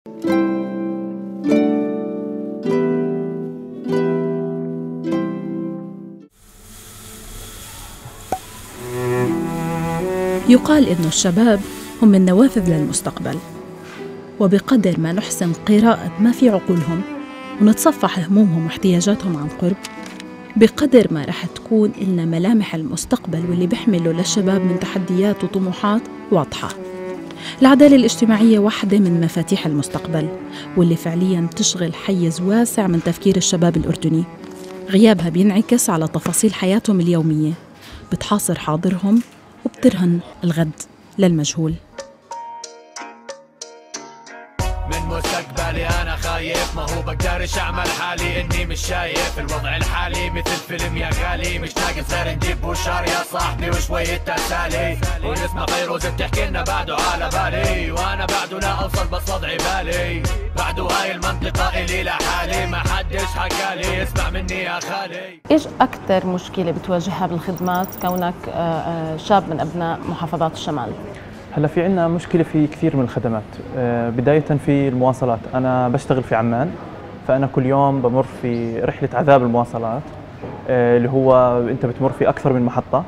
يقال إن الشباب هم النوافذ للمستقبل، وبقدر ما نحسن قراءة ما في عقولهم ونتصفح همومهم واحتياجاتهم عن قرب، بقدر ما رح تكون إلنا ملامح المستقبل واللي بيحمله للشباب من تحديات وطموحات واضحة. العدالة الاجتماعية واحدة من مفاتيح المستقبل، واللي فعلياً بتشغل حيز واسع من تفكير الشباب الأردني. غيابها بينعكس على تفاصيل حياتهم اليومية، بتحاصر حاضرهم وبترهن الغد للمجهول. من مستقبلي أنا خايف، ما هو بقدرش أعمل حالي إني مش شايف الوضع الحالي مثل فيلم يا غالي. مش لاقي صار نجيب بوشار يا صاحبي وشوية تسالي، ونسمع فيروز بتحكي لنا بعده على بالي، وأنا بعده لا أوصل بس وضعي بالي، بعده هاي المنطقة إلي لحالي، ما حدش حكالي اسمع مني يا خالي. إيش أكثر مشكلة بتواجهها بالخدمات كونك شاب من أبناء محافظات الشمال؟ هلا في عندنا مشكلة في كثير من الخدمات، بداية في المواصلات. أنا بشتغل في عمان، فأنا كل يوم بمر في رحلة عذاب المواصلات، اللي هو أنت بتمر في أكثر من محطة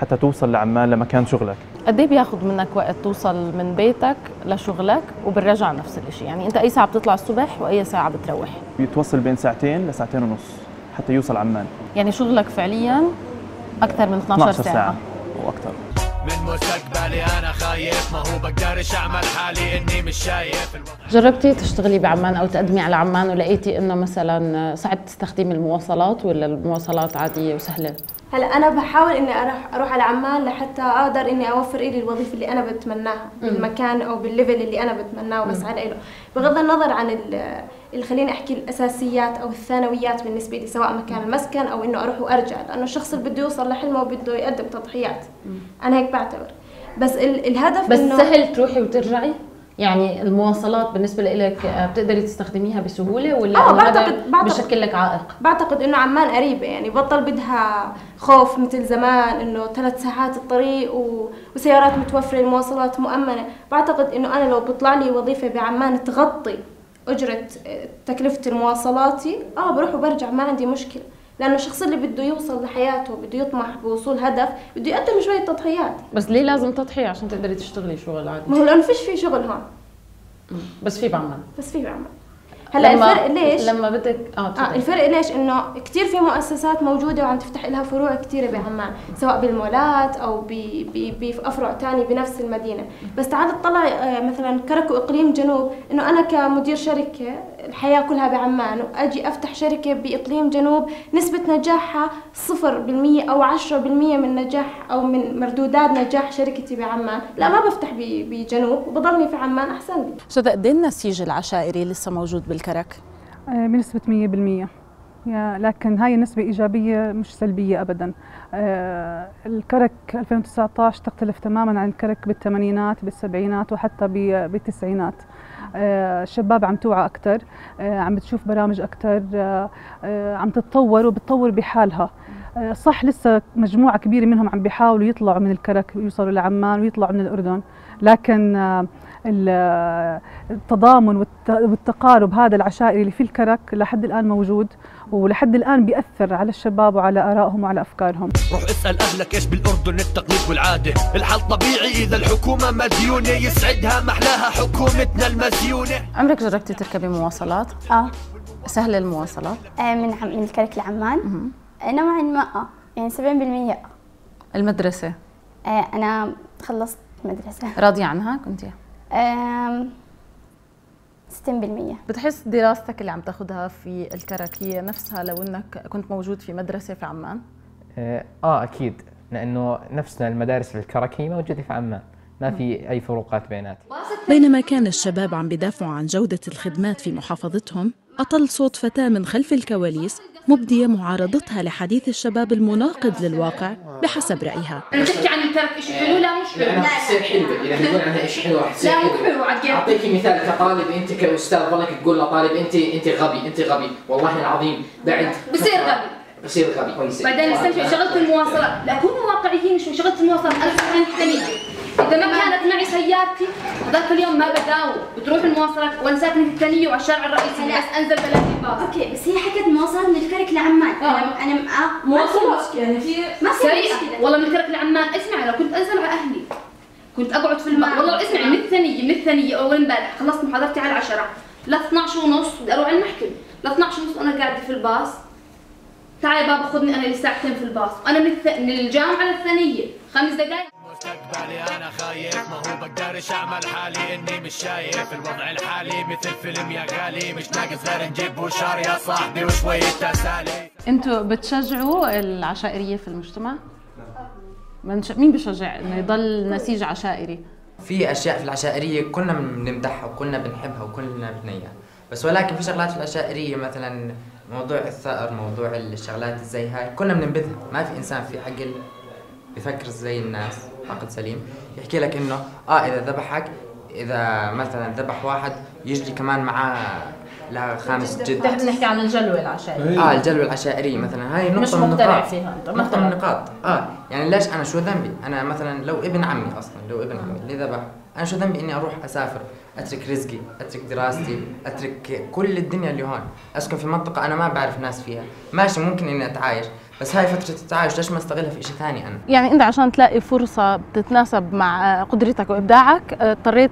حتى توصل لعمان لمكان شغلك. قد إيه بياخذ منك وقت توصل من بيتك لشغلك وبالرجع نفس الشيء؟ يعني أنت أي ساعة بتطلع الصبح وأي ساعة بتروح؟ بيتوصل بين ساعتين لساعتين ونص حتى يوصل عمان. يعني شغلك فعلياً أكثر من 12 ساعة وأكثر. من مستقبلي أنا خايف، ما هو بقدرش أعمل حالي إني مش شايف الوضع. جربتي تشتغلي بعمان أو تقدمي على عمان ولقيتي إنه مثلا صعب تستخدمي المواصلات، ولا المواصلات عادية وسهلة؟ هلا أنا بحاول إني أروح على عمان لحتى أقدر إني أوفر إلي الوظيفة اللي أنا بتمناها بالمكان أو بالليفل اللي أنا بتمناه وبسعى له، بغض النظر عن خليني أحكي الأساسيات أو الثانويات بالنسبة لي، سواء مكان المسكن أو إنه أروح وأرجع، لأنه الشخص اللي بده يوصل لحلمه وبده يقدم تضحيات. أنا هيك بعتبر، بس الهدف بس إنه سهل تروحي وترجعي؟ يعني المواصلات بالنسبة لك بتقدري تستخدميها بسهولة، ولا بعتقد بشكل لك عائق؟ بعتقد إنه عمان قريبة، يعني بطل بدها خوف مثل زمان إنه 3 ساعات الطريق وسيارات متوفرة، المواصلات مؤمنة. بعتقد إنه أنا لو بطلع لي وظيفة بعمان تغطي أجرة تكلفة مواصلاتي، بروح وبرجع ما عندي مشكلة، لأنه الشخص اللي بده يوصل لحياته بده يطمح بوصول هدف بده يقدم شوية تضحيات. بس ليه لازم تضحية عشان تقدري تشتغلي شغل عادي؟ ما هو لأنه فيش في شغل هون، بس في بعمان. هلا الفرق ليش؟ لما بدك الفرق ليش؟ انه كثير في مؤسسات موجوده وعم تفتح لها فروع كثيره بعمان، سواء بالمولات او بافرع ثانيه بنفس المدينه. بس تعال تطلع مثلا كرك واقليم جنوب، انه انا كمدير شركه الحياه كلها بعمان واجي افتح شركه باقليم جنوب نسبه نجاحها 0% او 10% من نجاح او من مردودات نجاح شركتي بعمان، لا ما بفتح بجنوب وبضلني في عمان احسن لي. شذا قد ايه النسيج العشائري لسه موجود بالكرك؟ بنسبة 100%، لكن هاي النسبة إيجابية مش سلبية أبداً. الكرك 2019 تختلف تماماً عن الكرك بالثمانينات بالسبعينات وحتى بالتسعينات. الشباب عم توعى أكتر، عم بتشوف برامج أكتر، عم تتطور وبتطور بحالها. صح لسه مجموعة كبيرة منهم عم بيحاولوا يطلعوا من الكرك ويوصلوا لعمان ويطلعوا من الأردن، لكن التضامن والتقارب هذا العشائري اللي في الكرك لحد الآن موجود، ولحد الآن بيأثر على الشباب وعلى آرائهم وعلى أفكارهم. روح اسأل أهلك إيش بالأردن التقليد والعادة، الحال طبيعي إذا الحكومة مديونة يسعدها محلاها حكومتنا المديونة. عمرك جربتي تركبي مواصلات؟ سهلة المواصلات؟ من الكرك لعمان؟ نوعاً ما، يعني 70%. المدرسة؟ أنا خلصت مدرسة. راضية عنها كنتي؟ 60%. بتحس دراستك اللي عم تاخذها في الكرك هي نفسها لو انك كنت موجود في مدرسة في عمان؟ اكيد، لانه نفسنا المدارس في الكرك هي موجودة في عمان، ما في اي فروقات بيناتهم. بينما كان الشباب عم بدافعوا عن جودة الخدمات في محافظتهم، أطل صوت فتاة من خلف الكواليس مبدية معارضتها لحديث الشباب المناقض للواقع بحسب رأيها. لما تحكي عن الكرك شيء حلو، لا مش حلو. لا رح تصير حلوة، إذا بنقول عنها شيء حلو رح تصير حلوة. لا مو حلوة عاد. أعطيكي مثال كطالب، أنت كأستاذ ظلك تقول لطالب أنت غبي، أنت غبي، والله العظيم بعد بصير غبي. بعدين بستنتج شغلة المواصلات، لا كونوا واقعيين، شو شغلة المواصلات أنا حتى إذا ما كانت معي سيارتي ذاك اليوم ما بداوم، بتروح المواصلات وأنا ساكنة في الثانية وعلى الشارع الرئيسي بس أنزل بلاقي باص. أوكي بس هي حكت مواصلات من الكرك لعمان. أنا مواصلات يعني في سيئة والله من الكرك لعمان. اسمعي لو كنت أنزل على أهلي كنت أقعد في الماء والله. اسمعي من الثانية أول امبارح خلصت محاضرتي على 10 ل 12:30 بدي أروح على المحكمة، ل 12:30 أنا قاعدة في الباص. تعال يا بابا خذني أنا لساعتين في الباص، وأنا من الجامعة للثانية 5 دقايق. مستقبلي أنا خايف، ما هو بقدرش أعمل حالي إني مش شايف الوضع الحالي مثل فيلم يا غالي، مش ناقص غير نجيب وشار يا صاحبي وشوية تسالي. أنتوا بتشجعوا العشائرية في المجتمع؟ نعم. مين بشجع إنه يضل نسيج عشائري؟ في أشياء في العشائرية كلنا بنمدحها وكلنا بنحبها وكلنا بنيها، بس ولكن في شغلات في العشائرية مثلا موضوع الثأر، موضوع الشغلات زي هاي كلنا بننبذها. ما في إنسان في عقل بفكر زي الناس، عقل سليم يحكي لك إنه إذا ذبحك، إذا مثلا ذبح واحد يجري كمان معاه ل5 جد. نحن بنحكي عن الجلوة العشائرية. الجلوة العشائرية مثلا هاي نقطة من النقاط فيها. نقطة من النقاط. يعني ليش أنا شو ذنبي؟ أنا مثلا لو ابن عمي أصلا، لو ابن عمي اللي ذبح، أنا شو ذنبي إني أروح أسافر، أترك رزقي، أترك دراستي، أترك كل الدنيا اللي هون، أسكن في منطقة أنا ما بعرف ناس فيها، ماشي ممكن إني أتعايش، بس هاي فترة التعايش ليش ما أستغلها في إشي ثاني أنا؟ يعني أنت عشان تلاقي فرصة بتتناسب مع قدرتك وإبداعك اضطريت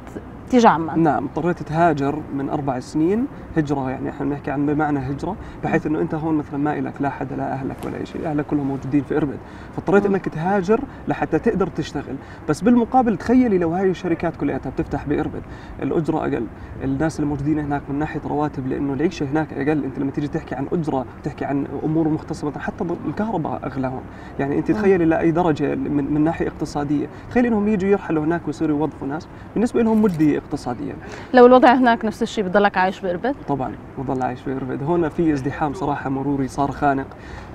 تيجي عمان. نعم، اضطريت تهاجر من 4 سنين هجرة، يعني احنا بنحكي عن بمعنى هجرة، بحيث انه انت هون مثلا ما لك لا حدا لا اهلك ولا شيء، اهلك كلهم موجودين في اربد، فاضطريت انك تهاجر لحتى تقدر تشتغل، بس بالمقابل تخيلي لو هاي الشركات كلها بتفتح باربد، الاجرة اقل، الناس الموجودين هناك من ناحية رواتب لانه العيشة هناك اقل، انت لما تيجي تحكي عن اجرة، تحكي عن امور مختصبة، حتى الكهرباء اغلى هون، يعني انت تخيلي لاي درجة من ناحية اقتصادية، تخيلي انهم يجوا يرحلوا هناك ويصيروا يوظفوا ناس، بالنسبة لهم مجدي اقتصاديا. لو الوضع هناك نفس الشيء بضلك عايش بإربد؟ طبعا بضل عايش بإربد. هون في ازدحام صراحه مروري صار خانق،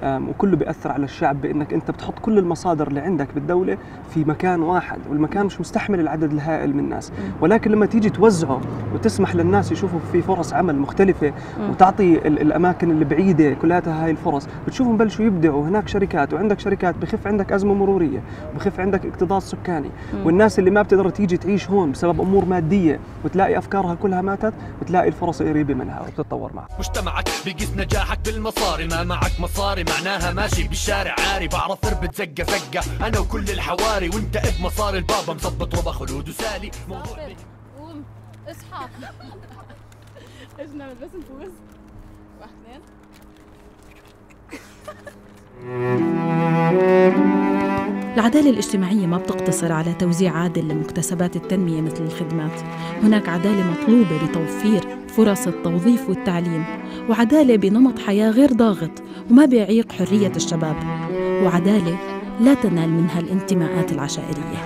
وكله بيأثر على الشعب، بانك انت بتحط كل المصادر اللي عندك بالدوله في مكان واحد، والمكان مش مستحمل العدد الهائل من الناس، ولكن لما تيجي توزعه وتسمح للناس يشوفوا في فرص عمل مختلفه وتعطي الاماكن اللي بعيده كلها هاي الفرص، بتشوفهم بلشوا يبدعوا هناك شركات، وعندك شركات بخف عندك ازمه مروريه، بخف عندك اكتظاظ سكاني، والناس اللي ما بتقدر تيجي تعيش هون بسبب امور مادية وتلاقي أفكارها كلها ماتت، وتلاقي الفرص قريبة منها وبتتطور معها. مجتمعك بيقيس نجاحك بالمصاري، ما معك مصاري معناها ماشي بالشارع عاري، بعرف اربد زقة زقة أنا وكل الحواري، وأنت بمصاري البابا مظبط ربع خلود وسالي. موضوع قوم اصحى ايش نعمل بس نفوز 1 2. العدالة الاجتماعية ما بتقتصر على توزيع عادل لمكتسبات التنمية مثل الخدمات، هناك عدالة مطلوبة بتوفير فرص التوظيف والتعليم، وعدالة بنمط حياة غير ضاغط وما بيعيق حرية الشباب، وعدالة لا تنال منها الانتماءات العشائرية.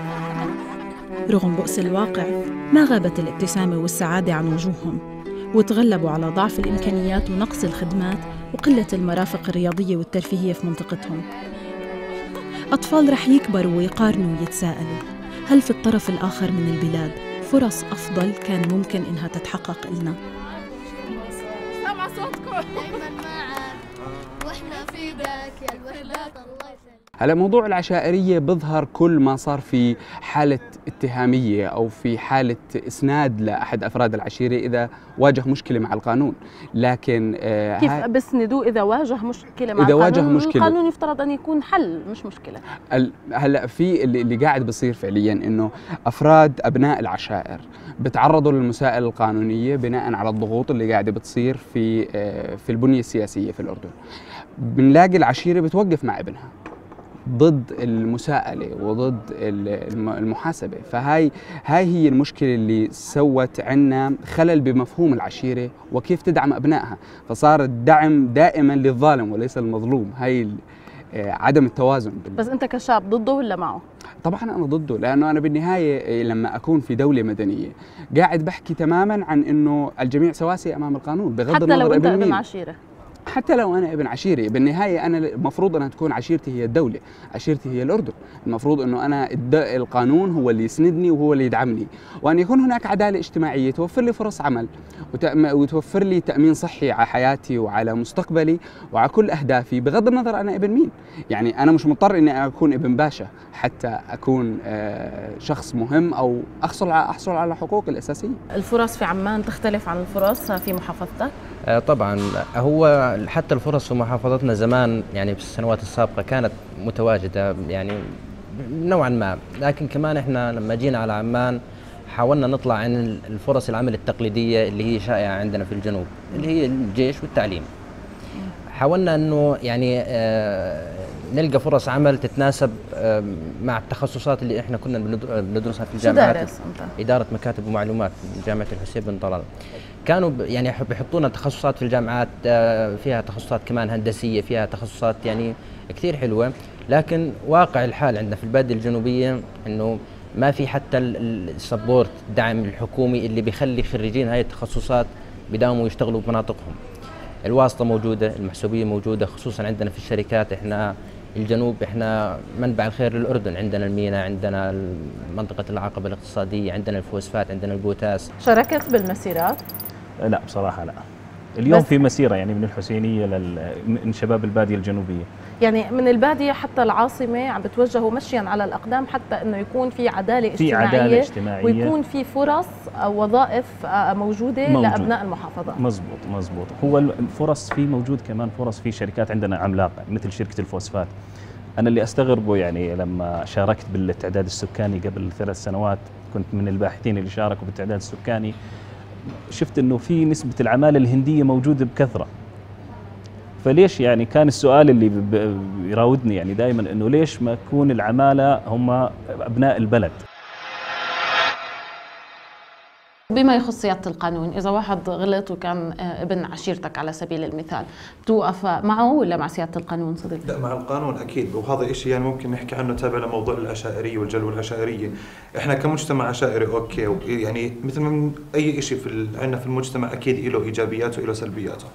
رغم بؤس الواقع ما غابت الابتسامة والسعادة عن وجوههم، وتغلبوا على ضعف الإمكانيات ونقص الخدمات وقلة المرافق الرياضية والترفيهية في منطقتهم. أطفال رح يكبروا ويقارنوا ويتساءلوا، هل في الطرف الآخر من البلاد فرص أفضل كان ممكن إنها تتحقق لنا؟ سامع صوتكم دايماً معاً وإحنا في ذاك يا الوهلات. هلا موضوع العشائرية بظهر كل ما صار في حالة اتهامية أو في حالة إسناد لأحد أفراد العشيرة إذا واجه مشكلة مع القانون، لكن كيف بسندوه إذا واجه مشكلة مع القانون؟ القانون يفترض أن يكون حل مش مشكلة. هلا في اللي قاعد بصير فعلياً إنه أفراد أبناء العشائر بتعرضوا للمساءلة القانونية بناء على الضغوط اللي قاعدة بتصير في البنية السياسية في الأردن. بنلاقي العشيرة بتوقف مع ابنها ضد المساءلة وضد المحاسبة، فهاي هي المشكلة اللي سوت عنا خلل بمفهوم العشيرة وكيف تدعم أبنائها، فصار الدعم دائما للظالم وليس المظلوم. هاي عدم التوازن. بس أنت كشاب ضده ولا معه؟ طبعا أنا ضده، لأنه أنا بالنهاية لما أكون في دولة مدنية قاعد بحكي تماما عن أنه الجميع سواسية أمام القانون بغض النظر. حتى لو أنت عشيرة؟ حتى لو أنا ابن عشيري، بالنهاية أنا المفروض أن تكون عشيرتي هي الدولة، عشيرتي هي الأردن، المفروض أنه أنا القانون هو اللي يسندني وهو اللي يدعمني، وأن يكون هناك عدالة اجتماعية توفر لي فرص عمل وتوفر لي تأمين صحي على حياتي وعلى مستقبلي وعلى كل أهدافي، بغض النظر أنا ابن مين. يعني أنا مش مضطر أني أكون ابن باشا حتى أكون شخص مهم أو أحصل على حقوقي الأساسية. الفرص في عمان تختلف عن الفرص في محافظتك؟ طبعا هو حتى الفرص في محافظتنا زمان يعني في السنوات السابقة كانت متواجدة يعني نوعا ما، لكن كمان احنا لما جينا على عمان حاولنا نطلع عن الفرص العمل التقليدية اللي هي شائعة عندنا في الجنوب اللي هي الجيش والتعليم. حاولنا انه يعني نلقى فرص عمل تتناسب مع التخصصات اللي احنا كنا بندرسها في الجامعات. شو دارس انت؟ إدارة مكاتب ومعلومات جامعة الحسين بن طلال. كانوا يعني بيحطونا تخصصات في الجامعات، فيها تخصصات كمان هندسية، فيها تخصصات يعني كثير حلوة، لكن واقع الحال عندنا في البادية الجنوبية انه ما في حتى السبورت الدعم الحكومي اللي بيخلي خريجين هاي التخصصات بداوموا يشتغلوا بمناطقهم. الواسطة موجودة، المحسوبية موجودة، خصوصا عندنا في الشركات. احنا الجنوب احنا منبع الخير للأردن، عندنا الميناء، عندنا منطقة العقبة الاقتصادية، عندنا الفوسفات، عندنا البوتاس. شاركت بالمسيرات؟ لا بصراحة لا. اليوم في مسيرة يعني من الحسينية من شباب البادية الجنوبية، يعني من البادية حتى العاصمة عم بتوجهوا مشيا على الأقدام حتى أنه يكون في عدالة اجتماعية ويكون في فرص وظائف موجودة لأبناء المحافظات. مزبوط. هو الفرص في موجود، كمان فرص في شركات عندنا عملاقة مثل شركة الفوسفات. أنا اللي أستغربه يعني لما شاركت بالتعداد السكاني قبل 3 سنوات، كنت من الباحثين اللي شاركوا بالتعداد السكاني، شفت انه في نسبة العمالة الهندية موجودة بكثرة. فليش يعني كان السؤال اللي بيراودني يعني دائما انه ليش ما يكون العمالة هم ابناء البلد؟ بما يخص سيادة القانون، إذا واحد غلط وكان ابن عشيرتك على سبيل المثال، توقف معه ولا مع سيادة القانون صديقي؟ لا، مع القانون أكيد، وهذا إشي يعني ممكن نحكي عنه تابع لموضوع العشائرية والجلوة العشائرية. إحنا كمجتمع عشائري أوكي، يعني مثل ما أي إشي عندنا في المجتمع أكيد له إيجابياته وله سلبياته.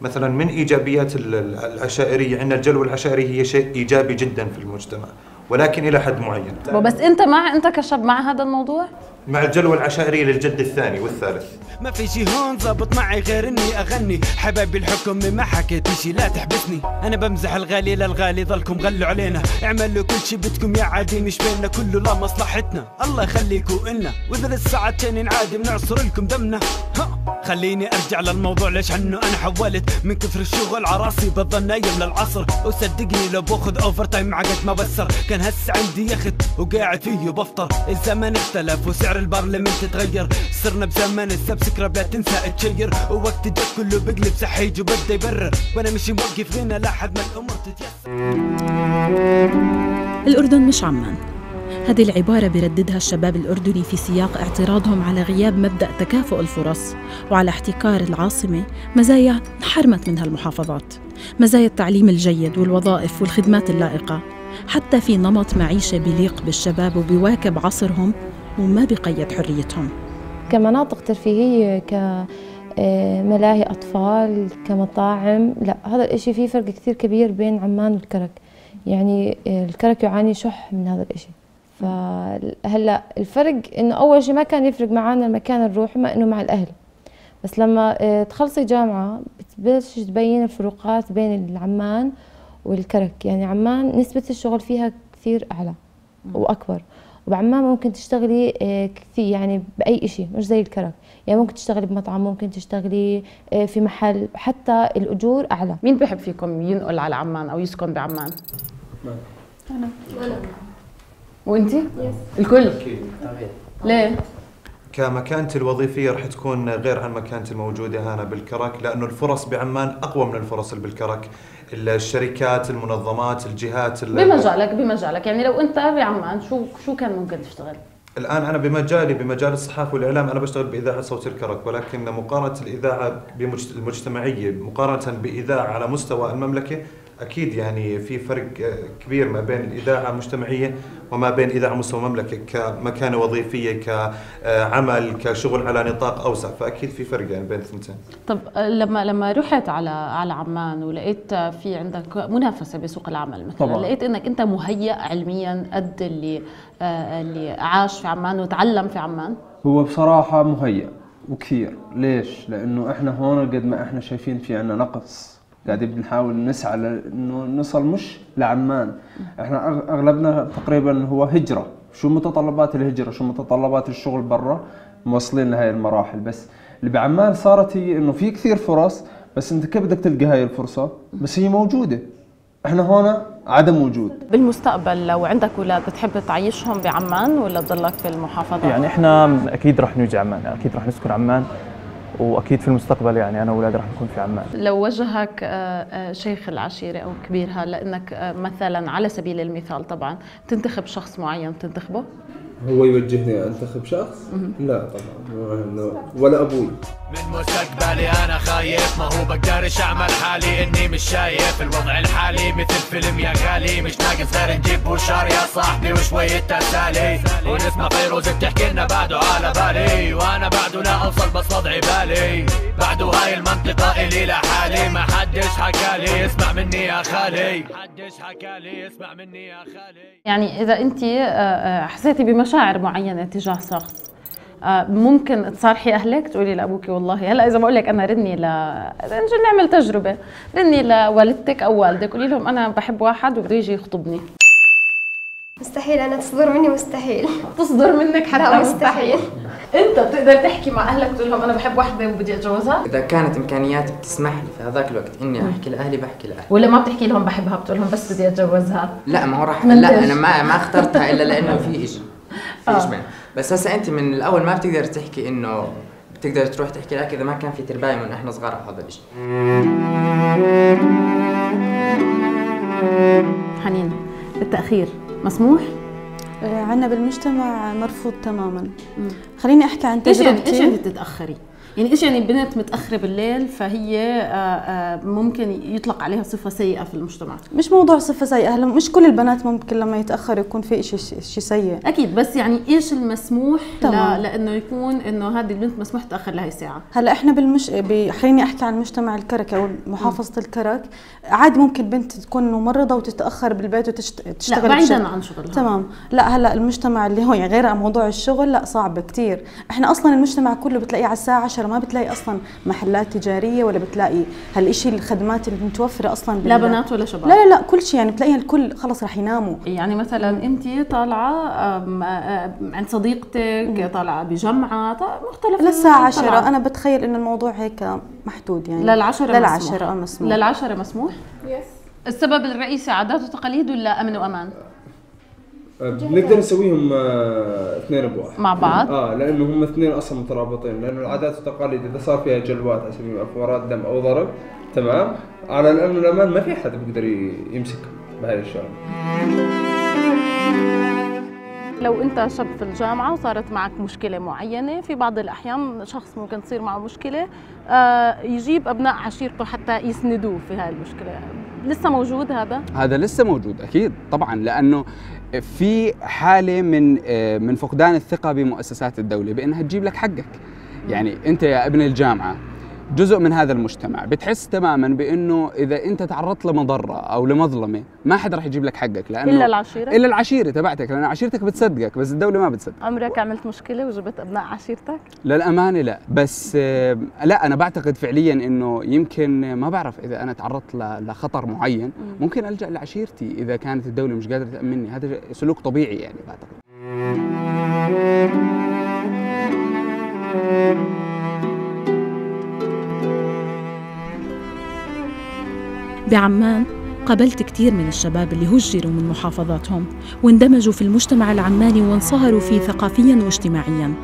مثلا من إيجابيات العشائرية عندنا الجلوة العشائرية هي شيء إيجابي جدا في المجتمع، ولكن إلى حد معين. بس أنت كشاب مع هذا الموضوع؟ مع الجلوة العشائرية للجد الثاني والثالث. ما في شي هون ظابط معي غير اني اغني، حبايبي الحكم ما حكيت شي لا تحبسني، انا بمزح الغالي للغالي ضلكم غلوا علينا، اعملوا كل شي بدكم يا عادي مش بيننا كله لا مصلحتنا، الله يخليكوا النا، واذا للساعتين عادي بنعصر لكم دمنا. خليني ارجع للموضوع ليش عنه انا حولت، من كثر الشغل عراسي بضل نايم للعصر، وصدقني لو باخذ اوفر تايم عقد ما بسر، كان هسه عندي يخت وقاعد فيه بفطر، الزمن اختلف وسعر البرلمان تتغير، صرنا بزمن السبسكرايب لا تنسى تشير، ووقت الجد كله بقلب سحيج وبده يبرر، وانا مش موقف هنا لحد ما الامور تتيسر. الاردن مش عمان، هذه العبارة بيرددها الشباب الأردني في سياق اعتراضهم على غياب مبدأ تكافؤ الفرص وعلى احتكار العاصمة، مزايا انحرمت منها المحافظات، مزايا التعليم الجيد والوظائف والخدمات اللائقة، حتى في نمط معيشة بليق بالشباب وبيواكب عصرهم وما بقيد حريتهم. كمناطق ترفيهية، كملاهي أطفال، كمطاعم، لا، هذا الإشي فيه فرق كثير كبير بين عمان والكرك. يعني الكرك يعاني شح من هذا الإشي. فهلا الفرق انه اول شيء ما كان يفرق معنا المكان نروح، ما انه مع الاهل، بس لما تخلصي جامعه بتبلش تبين الفروقات بين عمان والكرك. يعني عمان نسبه الشغل فيها كثير اعلى واكبر، وبعمان ممكن تشتغلي كثير يعني باي شيء، مش زي الكرك. يعني ممكن تشتغلي بمطعم، ممكن تشتغلي في محل، حتى الاجور اعلى. مين بحب فيكم ينقل على عمان او يسكن بعمان؟ انا. وانتي؟ الكل؟ اكيد. ليه؟ كمكانتي الوظيفية رح تكون غير عن مكانتي الموجودة هنا بالكرك، لأنه الفرص بعمان أقوى من الفرص اللي بالكرك. الشركات، المنظمات، الجهات بمجالك، يعني لو أنت بعمان شو كان ممكن تشتغل؟ الآن أنا بمجال الصحافة والإعلام، أنا بشتغل بإذاعة صوت الكرك، ولكن مقارنة الإذاعة المجتمعية مقارنة بإذاعة على مستوى المملكة، أكيد يعني في فرق كبير ما بين الإذاعة المجتمعية وما بين إذاعة مستوى المملكة كمكانة وظيفية كعمل كشغل على نطاق أوسع، فأكيد في فرق يعني بين الثنتين. طب لما رحت على عمان ولقيت في عندك منافسة بسوق العمل مثلا، طبعا لقيت إنك أنت مهيأ علميا قد اللي عاش في عمان وتعلم في عمان؟ هو بصراحة مهيأ وكثير. ليش؟ لأنه إحنا هون قد ما إحنا شايفين في عنا نقص، قاعدين بنحاول نسعى لانه نصل مش لعمان، احنا اغلبنا تقريبا هو هجره، شو متطلبات الهجره؟ شو متطلبات الشغل برا؟ موصلين لهي المراحل، بس اللي بعمان صارت هي انه في كثير فرص، بس انت كيف بدك تلقى هاي الفرصه؟ بس هي موجوده، احنا هون عدم وجود. بالمستقبل لو عندك اولاد بتحب تعيشهم بعمان ولا تضلك في المحافظه؟ يعني احنا اكيد رح نيجي عمان، اكيد رح نسكن عمان، واكيد في المستقبل يعني انا واولادي رح نكون في عمان. لو وجهك شيخ العشيره او كبيرها لانك مثلا على سبيل المثال طبعا تنتخب شخص معين تنتخبه؟ هو يوجهني انتخب شخص؟ لا طبعا، ولا ابوي. من مستقبلي انا خايف، ما هو بقدرش اعمل حالي اني مش شايف الوضع الحالي مثل فيلم يا غالي، مش ناقص غير نجيب بوشار يا صاحبي وشويه تسالي ونسمع فيروز بتحكي لنا بعده على بالي، وانا بعده لا اوصل بس وضعي بالي، بعده هاي المنطقه الي لحالي، ما حدش حكالي اسمع مني يا خالي، ما حدش حكالي اسمع مني يا خالي. يعني اذا انت حسيتي بمشاعر معينه تجاه شخص ممكن تصارحي اهلك تقولي لابوك والله هلا اذا بقول لك انا رني نجي نعمل تجربه، رني لوالدتك او والدك قولي لهم انا بحب واحد وبده يجي يخطبني. مستحيل، انا تصدر مني مستحيل. تصدر منك حتى مستحيل. انت بتقدر تحكي مع اهلك تقول لهم انا بحب واحده وبدي اتجوزها؟ اذا كانت امكانياتي بتسمح لي في هذاك الوقت اني احكي لاهلي بحكي لاهلي. ولا ما بتحكي لهم بحبها بتقول لهم بس بدي اتجوزها؟ لا ما هو راح، لا انا ما اخترتها الا لانه في شيء بس هسه انت من الاول ما بتقدر تحكي انه بتقدر تروح تحكي لك اذا ما كان في تربايه من احنا صغار على هذا الشيء. حنين، التاخير مسموح؟ عندنا بالمجتمع مرفوض تماما. خليني احكي عن تجربتي. ايش يعني تتاخري؟ يعني ايش يعني بنت متاخره بالليل فهي ممكن يطلق عليها صفه سيئه في المجتمع؟ مش موضوع صفه سيئه، هلا مش كل البنات ممكن لما يتاخر يكون في شيء سيء اكيد، بس يعني ايش المسموح؟ لانه يكون انه هذه البنت مسموح تتاخر لهي الساعه. هلا احنا خليني احكي عن مجتمع الكرك او محافظه الكرك، عادي ممكن بنت تكون ممرضه وتتاخر بالبيت وتشتغل بعيدا عن شغلها. تمام. لا هلا المجتمع اللي هو يعني غير موضوع الشغل، لا صعب كثير، احنا اصلا المجتمع كله بتلاقيه على الساعه 10، ما بتلاقي اصلا محلات تجاريه ولا بتلاقي هالشيء، الخدمات اللي متوفره اصلا لا بنات ولا شباب، لا كل شيء يعني بتلاقيها الكل خلص رح يناموا. يعني مثلا انت طالعه عند صديقتك، طالعه بجمعه، مختلف للساعه 10، انا بتخيل انه الموضوع هيك محدود يعني للعشره مسموح. للعشره مسموح؟ يس. السبب الرئيسي عادات وتقاليد ولا امن وامان؟ بنقدر نسويهم اثنين بواحد مع بعض، لانه هم اثنين اصلا مترابطين، لانه العادات والتقاليد اذا صار فيها جلوات على سبيل المثال دم او ضرب، تمام، على الامن والامان ما في حد بيقدر يمسك بهاي الشغله. لو انت شاب في الجامعه وصارت معك مشكله معينه، في بعض الاحيان شخص ممكن تصير معه مشكله يجيب ابناء عشيرته حتى يسندوه في هاي المشكله، لسه موجود هذا؟ هذا لسه موجود اكيد طبعا، لانه في حاله من فقدان الثقه بمؤسسات الدوله بانها تجيب لك حقك. يعني انت يا ابن الجامعه جزء من هذا المجتمع، بتحس تماما بانه اذا انت تعرضت لمضره او لمظلمه ما حد رح يجيب لك حقك، لانه الا العشيره تبعتك، لان عشيرتك بتصدقك بس الدوله ما بتصدق. عمرك عملت مشكله وجبت ابناء عشيرتك؟ للامانه لا، بس لا انا بعتقد فعليا انه يمكن ما بعرف اذا انا تعرضت لخطر معين ممكن الجا لعشيرتي اذا كانت الدوله مش قادره تامنني، هذا سلوك طبيعي يعني بعتقد. بعمان قابلت كثير من الشباب اللي هجروا من محافظاتهم واندمجوا في المجتمع العماني وانصهروا فيه ثقافياً واجتماعياً،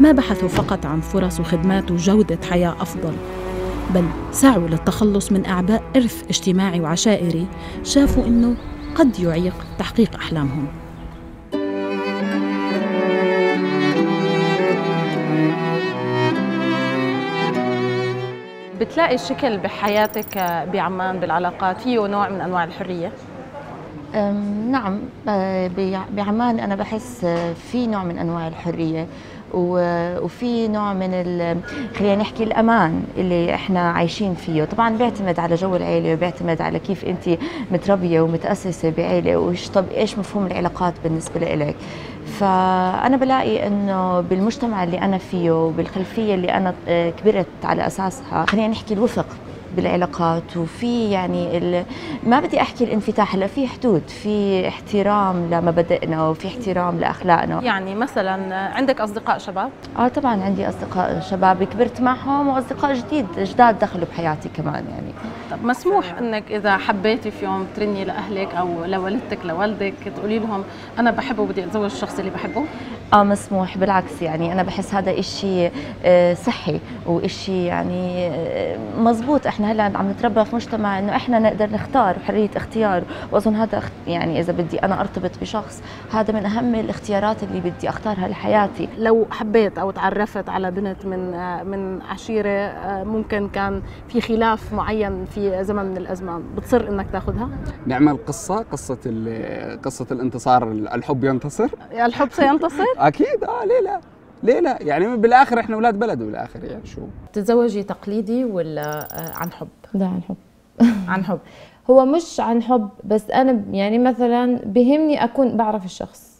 ما بحثوا فقط عن فرص وخدمات وجودة حياة أفضل، بل سعوا للتخلص من أعباء إرث اجتماعي وعشائري شافوا إنه قد يعيق تحقيق أحلامهم. بتلاقي شكل بحياتك بعمان بالعلاقات فيه نوع من أنواع الحرية؟ نعم، بعمان أنا بحس في نوع من أنواع الحرية وفي نوع من خلينا نحكي الأمان اللي احنا عايشين فيه. طبعا بيعتمد على جو العيلة وبيعتمد على كيف انت متربية ومتأسسة بعيلة وايش ايش مفهوم العلاقات بالنسبة لإلك. فأنا بلاقي أنه بالمجتمع اللي أنا فيه وبالخلفية اللي أنا كبرت على أساسها، خلينا نحكي الوفق بالعلاقات، وفي يعني ما بدي احكي الانفتاح، لا، في حدود، في احترام لمبادئنا وفي احترام لاخلاقنا. يعني مثلا عندك اصدقاء شباب؟ طبعا عندي اصدقاء شباب كبرت معهم واصدقاء جداد دخلوا بحياتي كمان. يعني طب مسموح انك اذا حبيتي في يوم ترني لاهلك او لوالدتك لوالدك تقولي لهم انا بحبه وبدي اتزوج الشخص اللي بحبه؟ مسموح، بالعكس. يعني انا بحس هذا اشي صحي واشي يعني مزبوط. احنا هلا عم نتربى في مجتمع انه احنا نقدر نختار وحريه اختيار، واظن هذا يعني اذا بدي انا ارتبط بشخص هذا من اهم الاختيارات اللي بدي اختارها لحياتي. لو حبيت او تعرفت على بنت من عشيره ممكن كان في خلاف معين في زمن من الازمان، بتصر انك تاخذها؟ نعمل قصه الانتصار، الحب ينتصر، الحب سينتصر. اكيد. ليه لا، ليه لا؟ يعني بالاخر احنا اولاد بلد بالاخر. يعني شو تتزوجي تقليدي ولا عن حب؟ لا، عن حب. عن حب. هو مش عن حب، بس انا يعني مثلا بهمني اكون بعرف الشخص،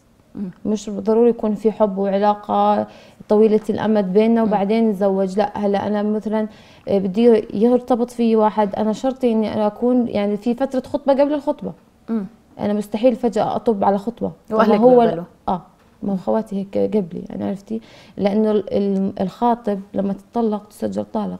مش ضروري يكون في حب وعلاقه طويله الامد بيننا وبعدين نتزوج. لا، هلا انا مثلا بدي يرتبط في واحد، انا شرطي اني انا اكون يعني في فتره خطبه قبل الخطبه. انا مستحيل فجاه اطب على خطبه. واهلك بيقبلوا؟ ما هو خواتي هيك قبلي، يعني عرفتي، لانه الخاطب لما تطلق تسجل طالق.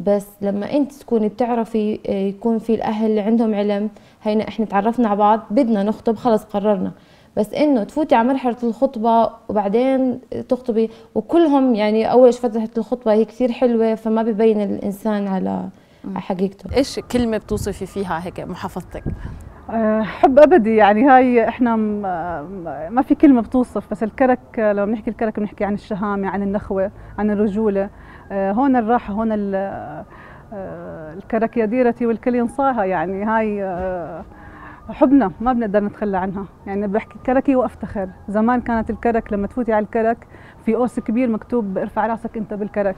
بس لما انت تكوني بتعرفي، يكون في الاهل اللي عندهم علم، هينا احنا تعرفنا على بعض، بدنا نخطب، خلص قررنا. بس انه تفوتي على مرحله الخطبه وبعدين تخطبي وكلهم يعني اول فتره الخطبه هي كثير حلوه، فما ببين الانسان على حقيقته. ايش كلمه بتوصفي فيها هيك محافظتك؟ حب ابدي. يعني هاي احنا ما في كلمه بتوصف، بس الكرك لو بنحكي الكرك بنحكي عن الشهامه، عن النخوه، عن الرجوله. هون الراحه، هون الكرك يا ديرتي والكل ينصاها. يعني هاي حبنا ما بنقدر نتخلى عنها. يعني بحكي كركي وافتخر. زمان كانت الكرك لما تفوتي على الكرك في قوس كبير مكتوب ارفع راسك انت بالكرك.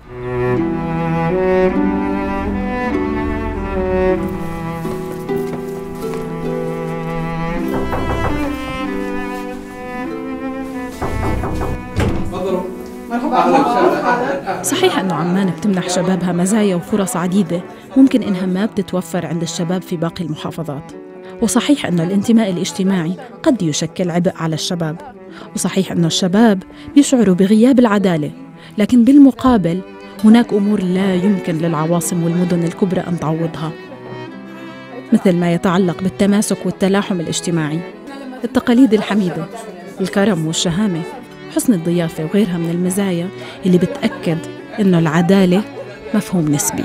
صحيح أنه عمان بتمنح شبابها مزايا وفرص عديدة ممكن إنها ما بتتوفر عند الشباب في باقي المحافظات، وصحيح أنه الانتماء الاجتماعي قد يشكل عبء على الشباب، وصحيح أنه الشباب بيشعروا بغياب العدالة، لكن بالمقابل هناك أمور لا يمكن للعواصم والمدن الكبرى أن تعوضها، مثل ما يتعلق بالتماسك والتلاحم الاجتماعي، التقاليد الحميدة، الكرم والشهامة، حسن الضيافة وغيرها من المزايا اللي بتأكد إنه العدالة مفهوم نسبي.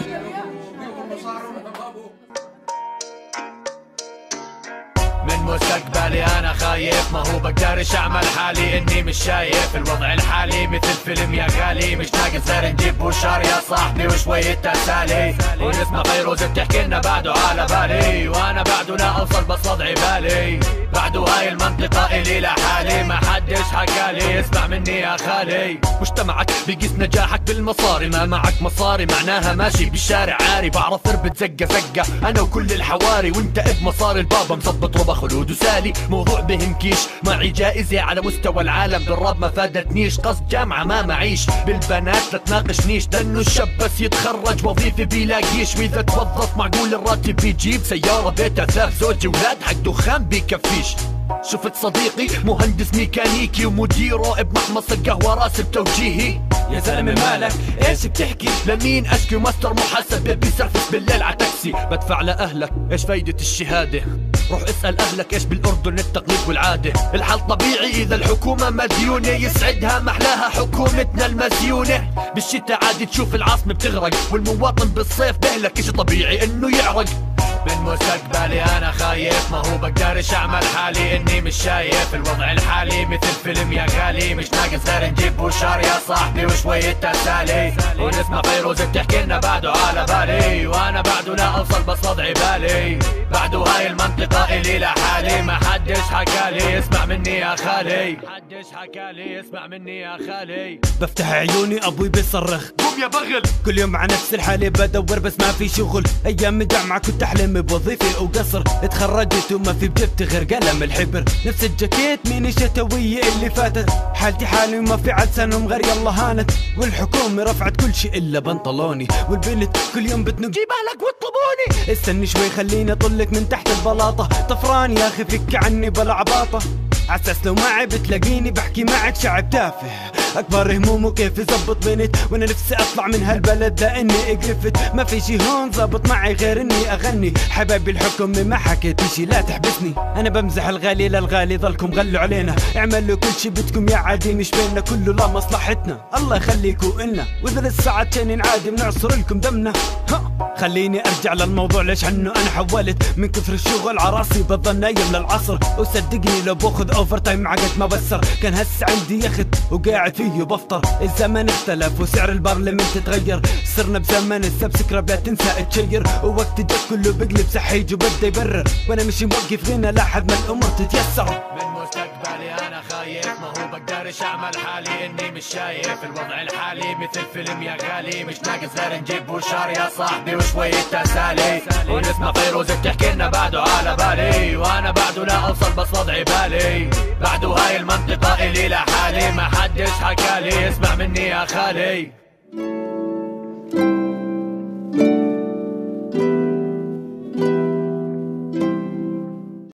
من مستقبلي أنا خايف، ما هو بقدرش أعمل حالي إني مش شايف الوضع الحالي مثل فيلم يا غالي. مشتاق نصير نجيب بوشار يا صاحبي وشوية تسالي ونسمع فيروز بتحكي لنا بعده على بالي، وأنا بعده لا أوصل بس وضعي بالي، بعده هاي المنطقة إلي لحالي، ما حدش حكالي اسمع مني يا خالي. مجتمعك بيقيس نجاحك بالمصاري، ما معك مصاري معناها ماشي بالشارع عاري، بعرف اربط زقة زقة أنا وكل الحواري، وأنت اب مصاري البابا مظبط ربا خلود وسالي، موضوع بهمكيش معي جائزة على مستوى العالم، بالراب ما فادتنيش قصد جامعة ما معيش، بالبنات لا تناقشنيش لأنه الشاب بس يتخرج وظيفة بيلاقيش، وإذا توظف معقول الراتب بيجيب سيارة بيت أثاث زوجي ولاد حق دخان بيكفي. شفت صديقي مهندس ميكانيكي ومديره بمحمص القهوة راس بتوجيهي. يا زلمة مالك ايش بتحكي؟ لمين اشكي وماستر محاسبة بيسرفس بالليل على تاكسي، بدفع لأهلك ايش فايدة الشهادة؟ روح اسأل أهلك ايش بالأردن التقليد والعادة. الحل طبيعي إذا الحكومة مديونة، يسعدها محلاها حكومتنا المزيونة. بالشتاء عادي تشوف العاصمة بتغرق والمواطن بالصيف بهلك، اشي طبيعي إنه يعرق. من مستقبلي انا خايف، ما هو بقدرش اعمل حالي اني مش شايف الوضع الحالي مثل فيلم يا غالي، مش ناقص غير نجيب بوشار يا صاحبي وشوية تسالي ونسمع فيروز بتحكي لنا بعده على بالي، وانا بعده لا اوصل بس وضعي بالي، بعده هاي المنطقة الي لحالي، ما حدش حكالي اسمع مني يا خالي، ما حدش حكالي اسمع مني يا خالي. بفتح عيوني ابوي بيصرخ قوم يا بغل، كل يوم مع نفس الحالة بدور بس ما في شغل، ايام الجامعة كنت احلم بوظيفة وقصر، اتخرجت وما في بجبت غير قلم الحبر، نفس الجاكيت من الشتوية اللي فاتت، حالتي حالي وما في عدسانهم غير يلا هانت، والحكومة رفعت كل شيء الا بنطلوني، والبنت كل يوم بتنق جيب اهلك واطلبوني، استني شوي خليني اطلك من تحت البلاطة، طفران يا اخي فك عني بلا عباطة، عساس لو معي بتلاقيني بحكي معك شعب تافه، اكبر همومه كيف يزبط بنت، وانا نفسي اطلع من هالبلد لاني اقرفت، ما في شي هون زبط معي غير اني اغني، حبايبي الحكم ما حكيت شي لا تحبسني، انا بمزح الغالي للغالي ضلكم غلوا علينا، اعملوا كل شي بدكم يا عادي مش بيننا كله لا مصلحتنا، الله يخليكوا النا، واذا لسه عطشانين نعادي بنعصر لكم دمنا، خليني ارجع للموضوع ليش عنه انا حولت، من كثر الشغل عراسي بضل نايم للعصر، وصدقني لو باخذ اوفر تايم مع قد ما بسر، كان هسه عندي يخت وقاعد فيه بفطر، الزمن اختلف وسعر البرلمان تتغير، صرنا بزمن السبسكرايب لا تنسى تشير، ووقت الجد كله بقلب سحيج وبده يبرر، وانا مش موقف غنى لحد ما الامور تتيسر، من مستقبلي انا خايف، ما هو بقدرش اعمل حالي اني مش شايف الوضع الحالي مثل فيلم يا غالي، مش ناقص غير نجيب بوشار يا صاحبي وشوية تسالي ونسمع فيروز بتحكي لنا بعده على بالي، وانا بعده لا اوصل بس وضعي بالي، بعده هاي المنطقة الي لحالي، ما حدش حكالي اسمع مني يا خالي.